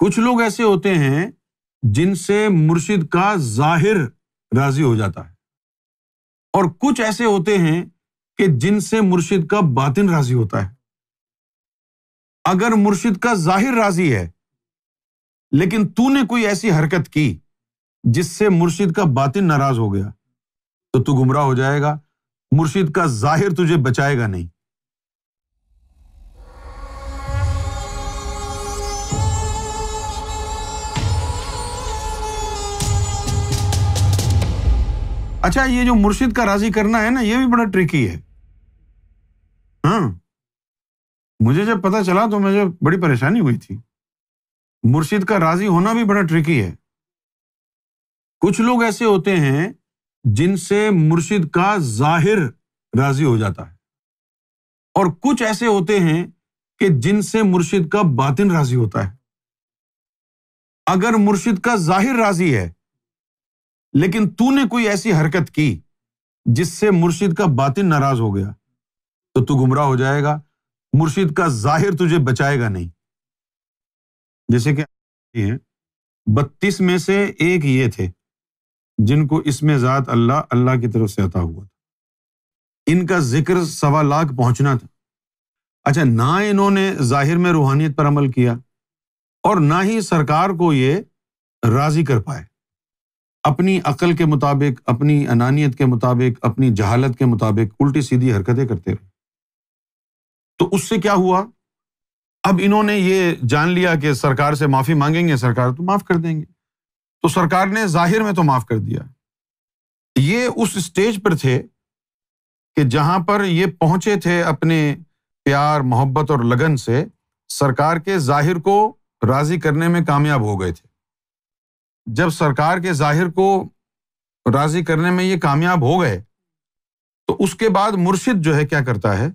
कुछ लोग ऐसे होते हैं जिनसे मुर्शिद का जाहिर राजी हो जाता है और कुछ ऐसे होते हैं कि जिनसे मुर्शिद का बातिन राजी होता है। अगर मुर्शिद का जाहिर राजी है लेकिन तूने कोई ऐसी हरकत की जिससे मुर्शिद का बातिन नाराज हो गया तो तू गुमराह हो जाएगा, मुर्शिद का जाहिर तुझे बचाएगा नहीं। अच्छा, ये जो मुर्शिद का राजी करना है ना, ये भी बड़ा ट्रिकी है। हाँ, मुझे जब पता चला तो मुझे बड़ी परेशानी हुई थी। मुर्शिद का राजी होना भी बड़ा ट्रिकी है। कुछ लोग ऐसे होते हैं जिनसे मुर्शिद का जाहिर राजी हो जाता है और कुछ ऐसे होते हैं कि जिनसे मुर्शिद का बातिन राजी होता है। अगर मुर्शिद का जाहिर राजी है लेकिन तूने कोई ऐसी हरकत की जिससे मुर्शिद का बातिन नाराज हो गया तो तू गुमराह हो जाएगा, मुर्शिद का जाहिर तुझे बचाएगा नहीं। जैसे कि 32 में से एक ये थे जिनको इसमें ज़ात अल्लाह की तरफ से अता हुआ था। इनका जिक्र 1.25 लाख पहुंचना था। अच्छा, ना इन्होंने जाहिर में रूहानियत पर अमल किया और ना ही सरकार को ये राजी कर पाए। अपनी अकल के मुताबिक, अपनी अनानियत के मुताबिक, अपनी जहालत के मुताबिक उल्टी सीधी हरकतें करते रहे। तो उससे क्या हुआ? अब इन्होंने ये जान लिया कि सरकार से माफ़ी मांगेंगे, सरकार तो माफ़ कर देंगे। तो सरकार ने जाहिर में तो माफ़ कर दिया। ये उस स्टेज पर थे कि जहाँ पर ये पहुँचे थे अपने प्यार, मोहब्बत और लगन से सरकार के जाहिर को राज़ी करने में कामयाब हो गए थे। जब सरकार के जाहिर को राज़ी करने में ये कामयाब हो गए तो उसके बाद मुर्शिद जो है क्या करता है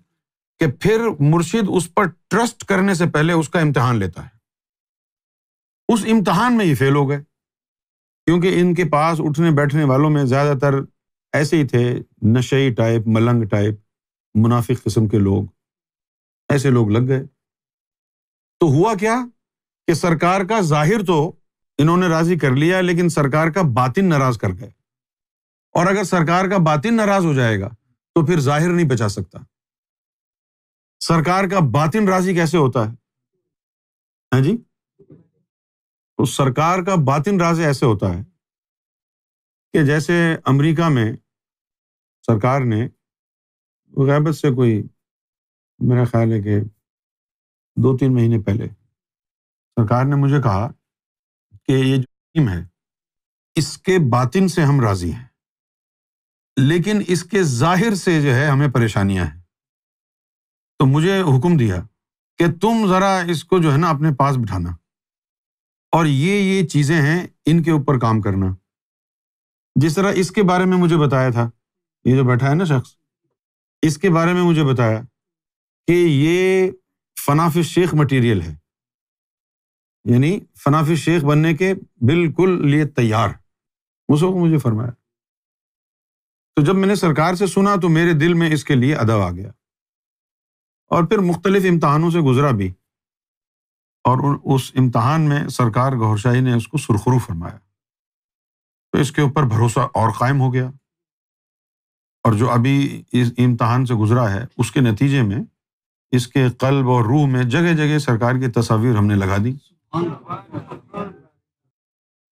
कि फिर मुर्शिद उस पर ट्रस्ट करने से पहले उसका इम्तिहान लेता है। उस इम्तिहान में ये फेल हो गए क्योंकि इनके पास उठने बैठने वालों में ज़्यादातर ऐसे ही थे, नशई टाइप, मलंग टाइप, मुनाफिक किस्म के लोग, ऐसे लोग लग गए। तो हुआ क्या कि सरकार का जाहिर तो इन्होंने राज़ी कर लिया लेकिन सरकार का बातिन नाराज़ कर गए और अगर सरकार का बातिन नाराज़ हो जाएगा तो फिर जाहिर नहीं बचा सकता। सरकार का बातिन राज़ी कैसे होता है? हैं जी, तो सरकार का बातिन राज़ी ऐसे होता है कि जैसे अमेरिका में सरकार ने ग़ैबत से कोई, मेरा ख्याल है कि 2-3 महीने पहले सरकार ने मुझे कहा कि ये जो टीम है इसके बातिन से हम राज़ी हैं लेकिन इसके ज़ाहिर से जो है हमें परेशानियां हैं। तो मुझे हुक्म दिया कि तुम ज़रा इसको जो है ना अपने पास बिठाना और ये चीज़ें हैं इनके ऊपर काम करना। जिस तरह इसके बारे में मुझे बताया था, ये जो बैठा है ना शख्स, इसके बारे में मुझे बताया कि ये फनाफि शेख मटीरियल है, यानी फनाफि शेख बनने के बिल्कुल लिए तैयार, उसको मुझे फरमाया। तो जब मैंने सरकार से सुना तो मेरे दिल में इसके लिए अदब आ गया और फिर मुख्तलिफ इम्तहानों से गुजरा भी और उस इम्तहान में सरकार गौहर शाही ने उसको सुरखरू फरमाया। तो इसके ऊपर भरोसा और कायम हो गया और जो अभी इस इम्तहान से गुजरा है उसके नतीजे में इसके कल्ब और रूह में जगह जगह सरकार की तस्वीर हमने लगा दी।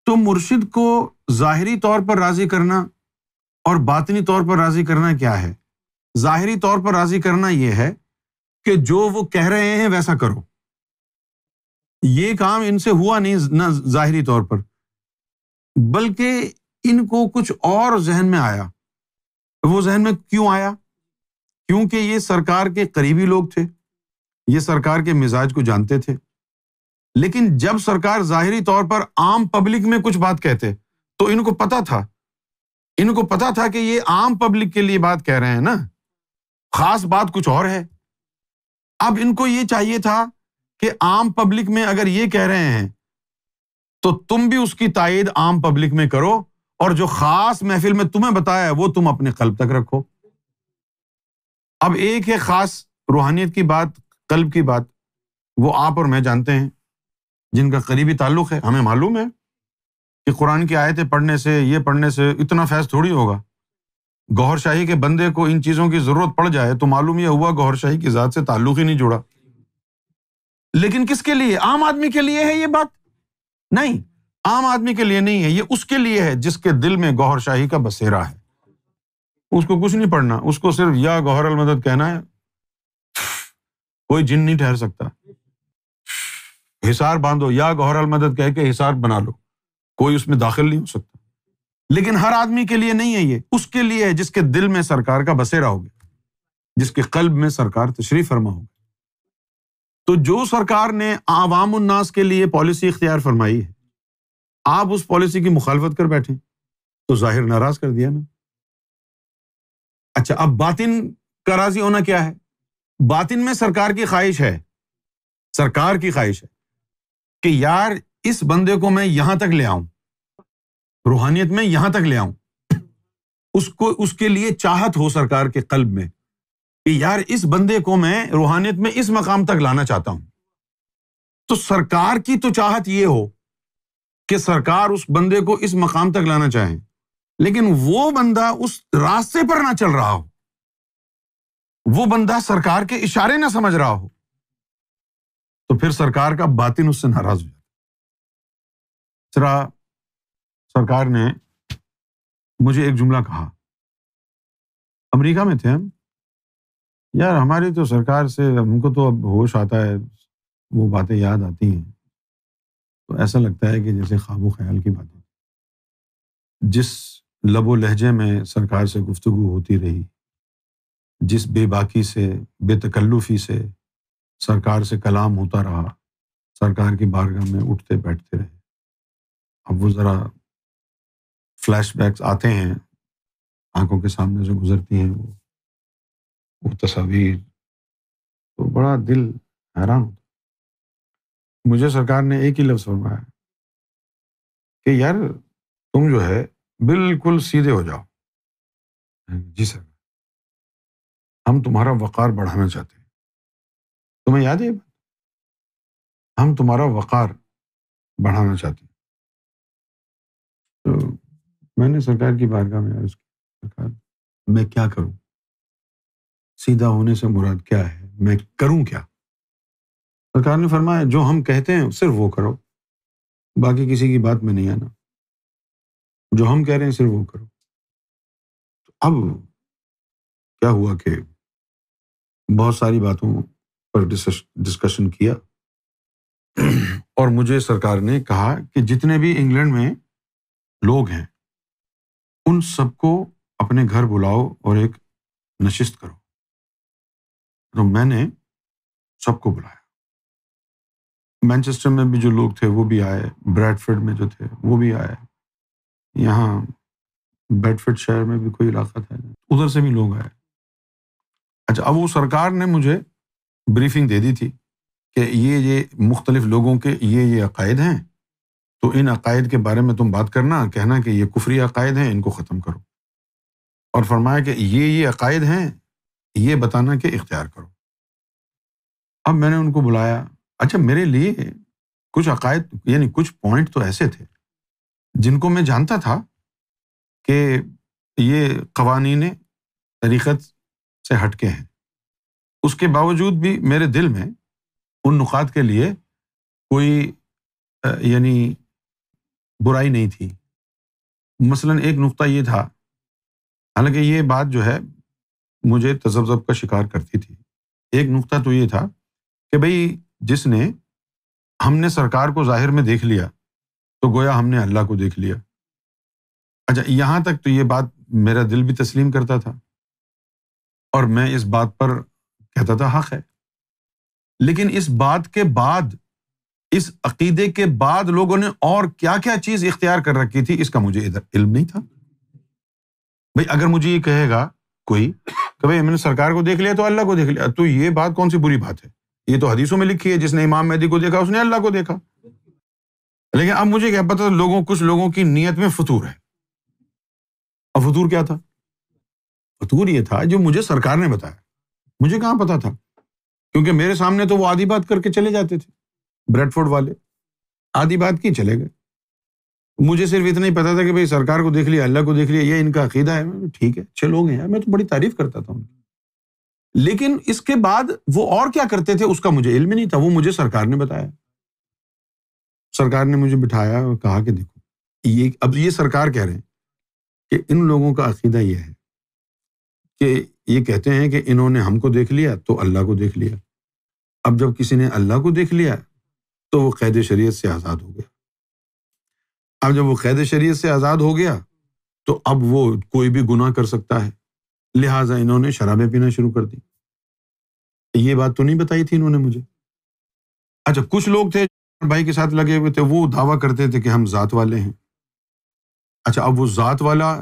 तो मुर्शिद को ज़ाहिरी तौर पर राज़ी करना और बातिनी तौर पर राज़ी करना क्या है? ज़ाहिरी तौर पर राज़ी करना यह है कि जो वो कह रहे हैं वैसा करो। ये काम इनसे हुआ नहीं ना ज़ाहिरी तौर पर, बल्कि इनको कुछ और जहन में आया। वो जहन में क्यों आया? क्योंकि ये सरकार के करीबी लोग थे, ये सरकार के मिजाज को जानते थे। लेकिन जब सरकार ज़ाहिरी तौर पर आम पब्लिक में कुछ बात कहते तो इनको पता था कि ये आम पब्लिक के लिए बात कह रहे हैं ना, खास बात कुछ और है। अब इनको ये चाहिए था कि आम पब्लिक में अगर ये कह रहे हैं तो तुम भी उसकी तायद आम पब्लिक में करो और जो खास महफिल में तुम्हें बताया है वो तुम अपने कल्ब तक रखो। अब एक है खास रूहानियत की बात, कल्ब की बात, वो आप और मैं जानते हैं। जिनका करीबी ताल्लुक़ है, हमें मालूम है कि कुरान की आयतें पढ़ने से, ये पढ़ने से इतना फैज़ थोड़ी होगा। गौहर शाही के बंदे को इन चीज़ों की ज़रूरत पड़ जाए तो मालूम यह हुआ गौहर शाही की ज़ात से ताल्लुक़ ही नहीं जुड़ा। लेकिन किसके लिए? आम आदमी के लिए है ये बात? नहीं, आम आदमी के लिए नहीं है, ये उसके लिए है जिसके दिल में गौहर शाही का बसेरा है। उसको कुछ नहीं पढ़ना, उसको सिर्फ या गौहर अल मदद कहना है, कोई जिन नहीं ठहर सकता। हिसार बांधो, या गौहर अल मदद कह के हिसार बना लो, कोई उसमें दाखिल नहीं हो सकता। लेकिन हर आदमी के लिए नहीं है ये, उसके लिए है जिसके दिल में सरकार का बसेरा हो गया, जिसके कल्ब में सरकार तशरीफ फरमा हो गई। तो जो सरकार ने आवाम उन्नास के लिए पॉलिसी इख्तियार फरमाई है, आप उस पॉलिसी की मुखालफत कर बैठे तो जाहिर नाराज कर दिया ना। अच्छा, अब बातिन का राजी होना क्या है? बातिन में सरकार की ख्वाहिश है, सरकार की ख्वाहिश है कि यार इस बंदे को मैं यहां तक ले आऊं, रूहानियत में यहां तक ले आऊं। उसको, उसके लिए चाहत हो सरकार के कल्ब में कि यार इस बंदे को मैं रूहानियत में इस मकाम तक लाना चाहता हूं। तो सरकार की तो चाहत ये हो कि सरकार उस बंदे को इस मकाम तक लाना चाहे, लेकिन वो बंदा उस रास्ते पर ना चल रहा हो, वो बंदा सरकार के इशारे ना समझ रहा हो, तो फिर सरकार का बातिन उससे नाराज हो जाता। तीसरा, सरकार ने मुझे एक जुमला कहा, अमेरिका में थे हम, यार हमारी तो सरकार से हमको तो अब होश आता है, वो बातें याद आती हैं तो ऐसा लगता है कि जैसे ख्वाबो ख्याल की बातें। जिस लबो लहजे में सरकार से गुफ्तगू होती रही, जिस बेबाकी से, बेतकल्लुफी से सरकार से कलाम होता रहा, सरकार की बारगाह में उठते बैठते रहे। अब वो ज़रा फ्लैशबैक्स आते हैं, आंखों के सामने से गुजरती हैं वो तस्वीर, तो बड़ा दिल हैरान होता है। मुझे सरकार ने एक ही लफ्ज़ फरमाया कि यार तुम जो है बिल्कुल सीधे हो जाओ। जी सर, हम तुम्हारा वक़ार बढ़ाना चाहते हैं। तुम्हें याद है, हम तुम्हारा वक़ार बढ़ाना चाहते हैं। तो मैंने सरकार की बारगाह में अर्ज की, सरकार मैं क्या करूं? सीधा होने से मुराद क्या है? मैं करूं क्या? सरकार ने फरमाया जो हम कहते हैं सिर्फ वो करो, बाकी किसी की बात में नहीं आना, जो हम कह रहे हैं सिर्फ वो करो। तो अब क्या हुआ कि बहुत सारी बातों पर डिस्कशन किया और मुझे सरकार ने कहा कि जितने भी इंग्लैंड में लोग हैं उन सबको अपने घर बुलाओ और एक नशिस्त करो। तो मैंने सबको बुलाया, मैनचेस्टर में भी जो लोग थे वो भी आए, ब्रैडफर्ड में जो थे वो भी आए, यहाँ बेडफर्ड शहर में भी कोई इलाका था उधर से भी लोग आए। अच्छा, अब वो सरकार ने मुझे ब्रीफिंग दे दी थी कि ये मुख्तलिफ लोगों के ये अकायद हैं, तो इन अकायद के बारे में तुम बात करना, कहना कि ये कुफरी अकायद हैं, इनको ख़त्म करो। और फरमाया कि ये अकायद हैं, ये बताना कि इख्तियार करो। अब मैंने उनको बुलाया। अच्छा, मेरे लिए कुछ अकायद यानी कुछ पॉइंट तो ऐसे थे जिनको मैं जानता था कि ये क़वानीन तरीक़त से हटके हैं, उसके बावजूद भी मेरे दिल में उन नुकात के लिए कोई यानी बुराई नहीं थी। मसलन एक नुक्ता ये था, हालांकि ये बात जो है मुझे तज़ब्ज़ब का शिकार करती थी, एक नुक्ता तो ये था कि भाई जिसने, हमने सरकार को ज़ाहिर में देख लिया तो गोया हमने अल्लाह को देख लिया। अच्छा, यहाँ तक तो ये बात मेरा दिल भी तस्लीम करता था और मैं इस बात पर कहता था हक़ है। लेकिन इस बात के बाद, इस अक़ीदे के बाद लोगों ने और क्या क्या चीज़ इख्तियार कर रखी थी, इसका मुझे इधर इल्म नहीं था। भाई अगर मुझे ये कहेगा कोई कि भाई मैंने सरकार को देख लिया तो अल्लाह को देख लिया, तो ये बात कौन सी बुरी बात है? ये तो हदीसों में लिखी है, जिसने इमाम मेहदी को देखा उसने अल्लाह को देखा। लेकिन अब मुझे क्या पता, लोगों, कुछ लोगों की नीयत में फतूर है। अब फतूर क्या था? फतूर ये था जो मुझे सरकार ने बताया, मुझे कहाँ पता था, क्योंकि मेरे सामने तो वो आधी बात करके चले जाते थे ब्रैडफोर्ड वाले। आधी बात की चले गए। मुझे सिर्फ इतना ही पता था कि भाई सरकार को देख लिया, अल्लाह को देख लिया, ये इनका अकीदा है, ठीक है, अच्छे लोग हैं यार, मैं तो बड़ी तारीफ करता था उनकी। लेकिन इसके बाद वो और क्या करते थे उसका मुझे इल्म नहीं था, वो मुझे सरकार ने बताया। सरकार ने मुझे बिठाया और कहा कि देखो ये, अब ये सरकार कह रहे हैं कि इन लोगों का अकीदा ये है कि ये कहते हैं कि इन्होंने हमको देख लिया तो अल्लाह को देख लिया। अब जब किसी ने अल्लाह को देख लिया तो वो कैद शरीयत से आज़ाद हो गया। अब जब वो कैद शरीयत से आज़ाद हो गया तो अब वो कोई भी गुनाह कर सकता है, लिहाजा इन्होंने शराबें पीना शुरू कर दी। ये बात तो नहीं बताई थी इन्होंने मुझे। अच्छा, कुछ लोग थे भाई के साथ लगे हुए थे, वो दावा करते थे कि हम ज़ात वाले हैं। अच्छा, अब वो ज़ात वाला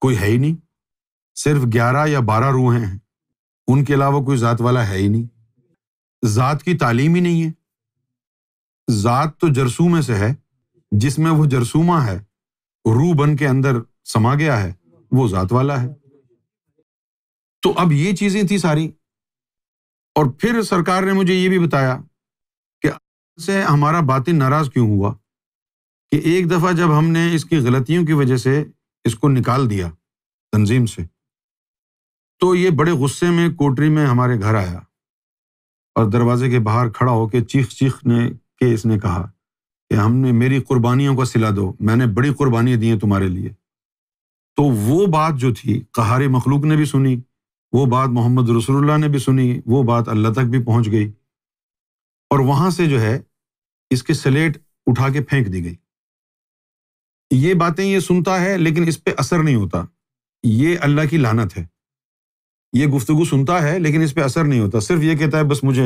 कोई है ही नहीं, सिर्फ 11 या 12 रूहें हैं, उनके अलावा कोई ज़ात वाला है ही नहीं। ज़ात की तालीम ही नहीं है। ज़ात तो जरसूमे से है, जिसमें वो जरसूमा है, रूह बन के अंदर समा गया है, वो ज़ात वाला है। तो अब ये चीज़ें थी सारी। और फिर सरकार ने मुझे ये भी बताया कि से हमारा बातिन नाराज़ क्यों हुआ कि एक दफ़ा जब हमने इसकी गलतियों की वजह से इसको निकाल दिया तंजीम से, तो ये बड़े गुस्से में कोटरी में हमारे घर आया और दरवाजे के बाहर खड़ा होकर चीखने के इसने कहा कि हमने, मेरी कुर्बानियों का सिला दो, मैंने बड़ी कुर्बानियाँ दी हैं तुम्हारे लिए। तो वो बात जो थी कहारे मखलूक ने भी सुनी, वो बात मोहम्मद रसूलुल्लाह ने भी सुनी, वो बात अल्लाह तक भी पहुँच गई। और वहाँ से जो है इसके स्लेट उठा के फेंक दी गई। ये बातें ये सुनता है लेकिन इस पर असर नहीं होता, ये अल्लाह की लानत है। ये गुफ्तगू सुनता है लेकिन इस पर असर नहीं होता, सिर्फ ये कहता है बस मुझे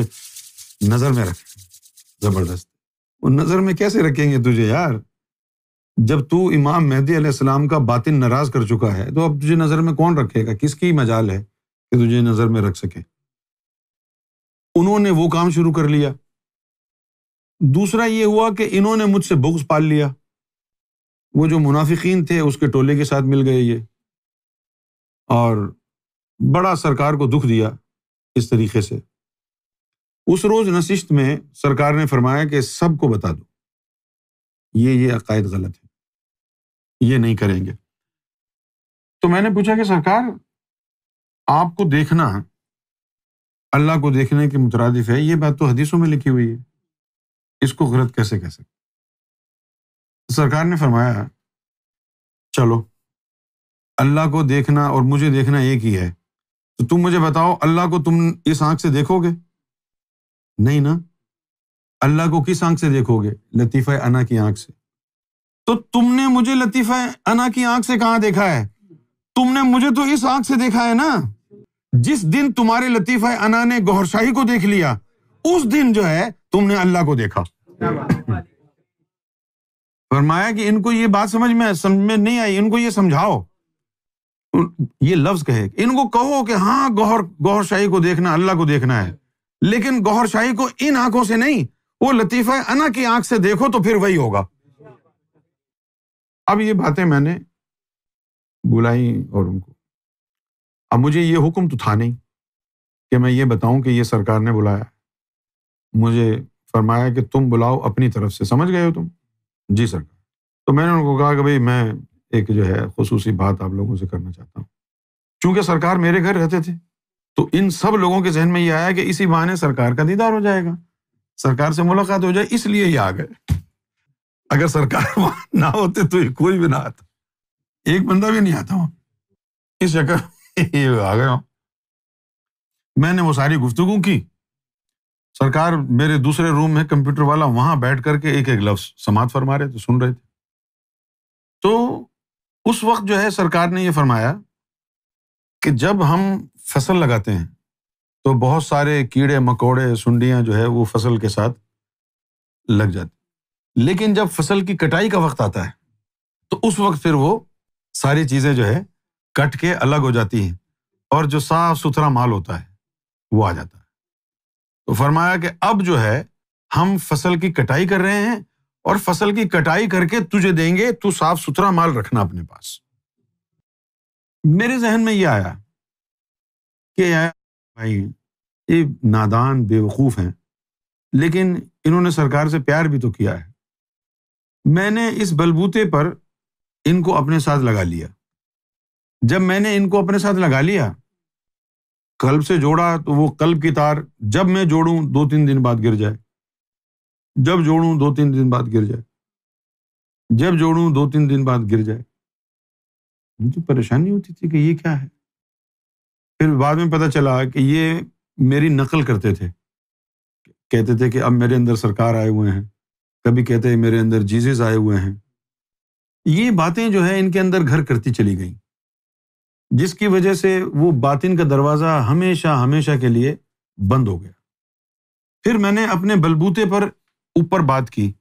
नज़र में रख। ज़बरदस्त, वो नज़र में कैसे रखेंगे तुझे यार, जब तू इमाम मेहदी अलैहिस्सलाम का बातिन नाराज़ कर चुका है तो अब तुझे नज़र में कौन रखेगा, किसकी मजाल है कि तुझे नज़र में रख सके। उन्होंने वो काम शुरू कर लिया। दूसरा ये हुआ कि इन्होंने मुझसे बुग़्ज़ पाल लिया। वो जो मुनाफिकीन थे उसके टोले के साथ मिल गए ये, और बड़ा सरकार को दुख दिया इस तरीके से। उस रोज़ नशिस्त में सरकार ने फरमाया कि सबको बता दो ये अकायद गलत है, ये नहीं करेंगे। तो मैंने पूछा कि सरकार, आपको देखना अल्लाह को देखने के मुतरादिफ है, ये बात तो हदीसों में लिखी हुई है, इसको गलत कैसे कह सकते। सरकार ने फरमाया चलो अल्लाह को देखना और मुझे देखना एक ही है, तो तुम मुझे बताओ अल्लाह को तुम इस आंख से देखोगे? नहीं ना। अल्लाह को किस आंख से देखोगे? लतीफ़ा ए अना की आंख से। तो तुमने मुझे लतीफ़ा ए अना की आंख से कहाँ देखा है? तुमने मुझे तो इस आंख से देखा है ना। जिस दिन तुम्हारे लतीफ़ा ए अना ने गौहर शाही को देख लिया उस दिन जो है तुमने अल्लाह को देखा। फरमाया कि इनको ये बात समझ में नहीं आई, इनको ये समझाओ, ये लफ्ज़ कहे, इनको कहो कि हाँ गौहर शाही को देखना अल्लाह को देखना है, लेकिन गौहर शाही को इन आंखों से नहीं, वो लतीफ़ा अना की आंख से देखो तो फिर वही होगा। अब ये बातें मैंने बुलाई और उनको, अब मुझे ये हुक्म तो था नहीं कि मैं ये बताऊं कि ये सरकार ने बुलाया। मुझे फरमाया कि तुम बुलाओ अपनी तरफ से, समझ गए हो तुम? जी सरकार। तो मैंने उनको कहा कि भाई मैं एक जो है खुसूसी बात आप लोगों से करना चाहता हूँ। चूँकि सरकार मेरे घर रहते थे तो इन सब लोगों के जहन में ये आया कि इसी बहाने सरकार का दीदार हो जाएगा, सरकार से मुलाकात हो जाए, इसलिए ये आ गए। अगर सरकार वहाँ ना होते तो कोई भी ना आता, एक बंदा भी नहीं आता वहाँ, इस चक्कर ये आ गए। मैंने वो सारी गुफ्तगू की। सरकार मेरे दूसरे रूम में कंप्यूटर वाला, वहाँ बैठ करके एक एक लफ्ज़ समात फरमा रहे थे, सुन रहे थे। तो उस वक्त जो है सरकार ने ये फरमाया कि जब हम फसल लगाते हैं तो बहुत सारे कीड़े मकोड़े सुंडियाँ जो है वो फसल के साथ लग जाती, लेकिन जब फसल की कटाई का वक्त आता है तो उस वक्त फिर वो सारी चीज़ें जो है कट के अलग हो जाती हैं और जो साफ सुथरा माल होता है वो आ जाता है। तो फरमाया कि अब जो है हम फसल की कटाई कर रहे हैं और फसल की कटाई करके तुझे देंगे, तू साफ सुथरा माल रखना अपने पास। मेरे जहन में ये आया कि यार भाई ये नादान बेवकूफ़ हैं, लेकिन इन्होंने सरकार से प्यार भी तो किया है, मैंने इस बलबूते पर इनको अपने साथ लगा लिया। जब मैंने इनको अपने साथ लगा लिया, कल्ब से जोड़ा तो वो कल्ब की तार जब मैं जोड़ूं 2-3 दिन बाद गिर जाए, जब जोड़ूं 2-3 दिन बाद गिर जाए, जब जोड़ूं 2-3 दिन बाद गिर जाए। मुझे परेशानी होती थी कि ये क्या है। फिर बाद में पता चला कि ये मेरी नकल करते थे, कहते थे कि अब मेरे अंदर सरकार आए हुए हैं, कभी कहते हैं मेरे अंदर जीजस आए हुए हैं। ये बातें जो है इनके अंदर घर करती चली गई, जिसकी वजह से वो बातिन का दरवाज़ा हमेशा हमेशा के लिए बंद हो गया। फिर मैंने अपने बलबूते पर ऊपर बात की,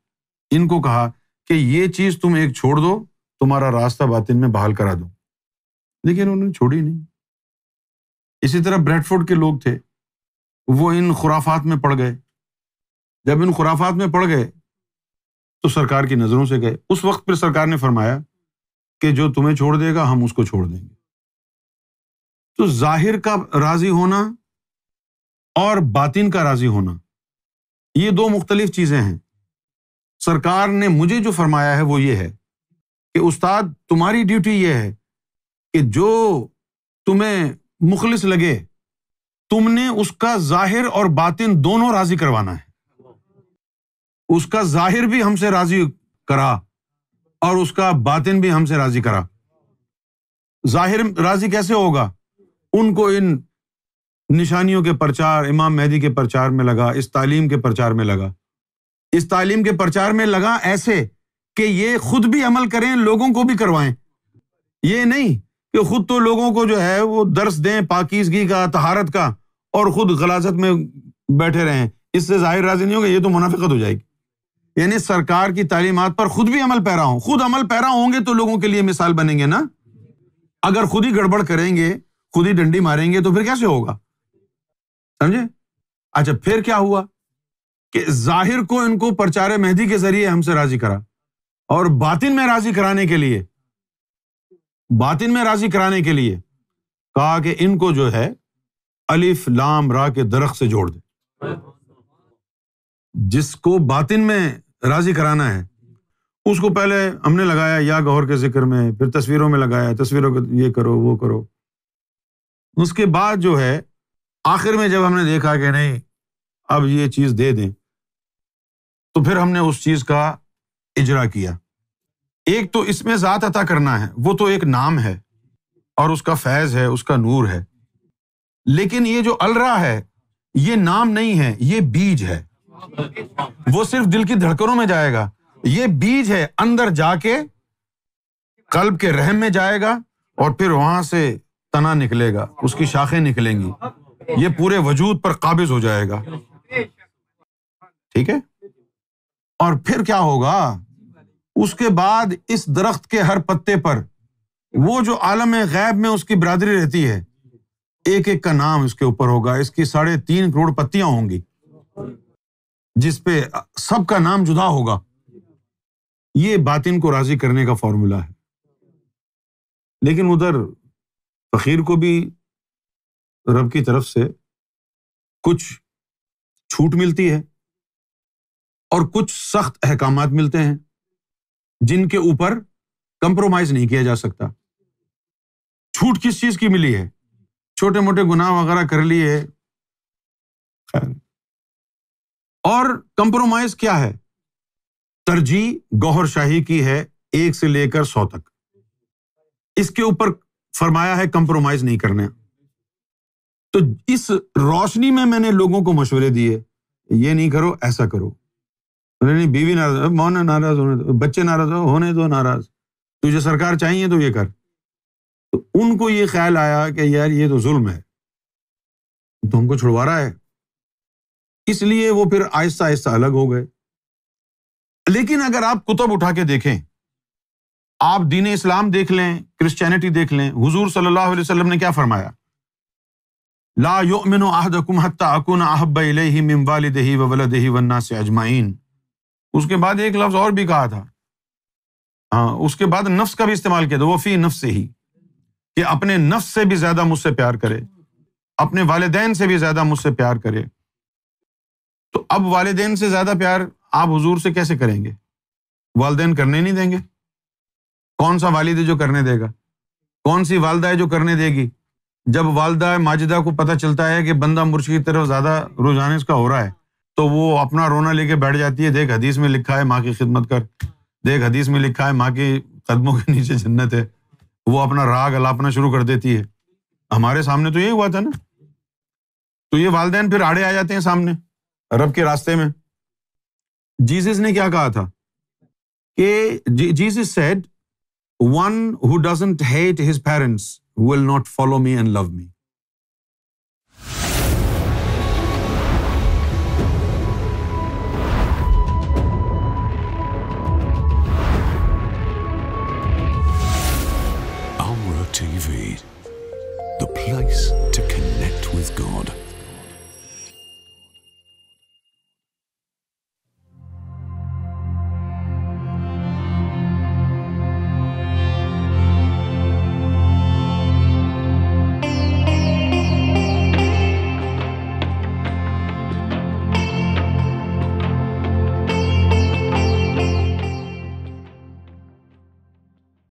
इनको कहा कि ये चीज़ तुम एक छोड़ दो, तुम्हारा रास्ता बातिन में बहाल करा दूँ। लेकिन उन्होंने छोड़ी नहीं। इसी तरह ब्रेडफोर्ड के लोग थे, वो इन खुराफात में पड़ गए। जब इन खुराफात में पड़ गए तो सरकार की नज़रों से गए। उस वक्त पर सरकार ने फरमाया कि जो तुम्हें छोड़ देगा हम उसको छोड़ देंगे। तो जाहिर का राज़ी होना और बातिन का राज़ी होना, ये दो मुख्तलिफ चीज़ें हैं। सरकार ने मुझे जो फरमाया है वो ये है कि उस्ताद तुम्हारी ड्यूटी ये है कि जो तुम्हें मुखलिस लगे तुमने उसका जाहिर और बातिन दोनों राज़ी करवाना है। उसका जाहिर भी हमसे राज़ी करा और उसका बातिन भी हमसे राज़ी करा। जाहिर राज़ी कैसे होगा? उनको इन निशानियों के प्रचार, इमाम मेहदी के प्रचार में लगा, इस तालीम के प्रचार में लगा, इस तालीम के प्रचार में लगा ऐसे कि ये खुद भी अमल करें, लोगों को भी करवाएं। ये नहीं कि खुद तो लोगों को जो है वो दर्स दें पाकीज़गी का, तहारत का, और खुद गलाजत में बैठे रहें। इससे जाहिर राज़ी नहीं होगा, ये तो मुनाफिकत हो जाएगी। यानी सरकार की तालीमात पर खुद भी अमल पैरा हों। खुद अमल पैरा होंगे तो लोगों के लिए मिसाल बनेंगे ना। अगर खुद ही गड़बड़ करेंगे, खुद ही डंडी मारेंगे तो फिर कैसे होगा? समझे? अच्छा, फिर क्या हुआ कि जाहिर को इनको प्रचार मेहदी के जरिए हमसे राजी करा, और बातिन में राजी कराने के लिए, बातिन में राजी कराने के लिए कहा कि इनको जो है अलिफ लाम रा के दरख्त से जोड़ दे। जिसको बातिन में राजी कराना है उसको पहले हमने लगाया या गौहर के जिक्र में, फिर तस्वीरों में लगाया, तस्वीरों को ये करो वो करो। उसके बाद जो है आखिर में जब हमने देखा कि नहीं अब ये चीज़ दे दें, तो फिर हमने उस चीज़ का इजरा किया। एक तो इसमें ज़ात अता करना है, वो तो एक नाम है और उसका फैज़ है, उसका नूर है। लेकिन ये जो अलरा है ये नाम नहीं है, ये बीज है। वो सिर्फ दिल की धड़कनों में जाएगा। ये बीज है, अंदर जाके कल्ब के रहम में जाएगा और फिर वहां से तना निकलेगा, उसकी शाखें निकलेंगी, ये पूरे वजूद पर काबिज हो जाएगा। ठीक है? और फिर क्या होगा? उसके बाद इस दरख्त के हर पत्ते पर वो जो आलम गैब में उसकी बरादरी रहती है, एक एक का नाम इसके ऊपर होगा। इसकी 3.5 करोड़ पत्तियां होंगी जिसपे सबका नाम जुदा होगा। ये बातिन को राजी करने का फॉर्मूला है। लेकिन उधर फकीर को भी रब की तरफ से कुछ छूट मिलती है और कुछ सख्त अहकामात मिलते हैं जिनके ऊपर कंप्रोमाइज नहीं किया जा सकता। छूट किस चीज़ की मिली है? छोटे मोटे गुनाह वगैरह कर लिए, खैर। और कंप्रोमाइज क्या है? तरजीह गौहर शाही की है 1 से लेकर 100 तक। इसके ऊपर फरमाया है कंप्रोमाइज नहीं करने। तो इस रोशनी में मैंने लोगों को मशवरे दिए, ये नहीं करो, ऐसा करो। नहीं, बीवी नाराज, मौना नाराज, होने दो, बच्चे नाराज होने दो, नाराज तुझे सरकार चाहिए तो ये कर। तो उनको ये ख्याल आया कि यार ये तो जुल्म है, तो हमको छुड़वा रहा है, इसलिए वो फिर आहिस्ता आहिस्ता अलग हो गए। लेकिन अगर आप कुतुब उठा के देखें, आप दीन इस्लाम देख लें, क्रिश्चियनिटी देख लें, हुजूर सल्लल्लाहु अलैहि वसल्लम ने क्या फरमाया? ला युमिनु अहदकुम हत्ता अकुन अहब्बा इलैहि मिन वालिदिही व वलदिही वन्नास अजमाइन। उसके बाद एक लफ्ज़ और भी कहा था, हाँ, उसके बाद नफ्स का भी इस्तेमाल किया था, वो फी नफ्स से ही, कि अपने नफ्स से भी ज़्यादा मुझसे प्यार करे, अपने वालिदैन से भी ज़्यादा मुझसे प्यार करे। तो अब वालिदैन से ज़्यादा प्यार आप हुजूर से कैसे करेंगे? वालिदैन करने नहीं देंगे। कौन सा वालिद है जो करने देगा? कौन सी वालदा है जो करने देगी? जब वालदा माजिदा को पता चलता है कि बंदा मुर्शी की तरफ ज़्यादा रुझान इसका हो रहा है तो वो अपना रोना लेके बैठ जाती है, देख हदीस में लिखा है माँ की खिदमत कर, देख हदीस में लिखा है माँ के कदमों के नीचे जन्नत है। वो अपना राग अलापना शुरू कर देती है। हमारे सामने तो यही हुआ था ना। तो ये वालिदैन फिर आड़े आ जाते हैं सामने रब के रास्ते में। जीसस ने क्या कहा था Jesus said, one who doesn't hate his parents will not follow me and love me. Amra TV, the place to connect with God.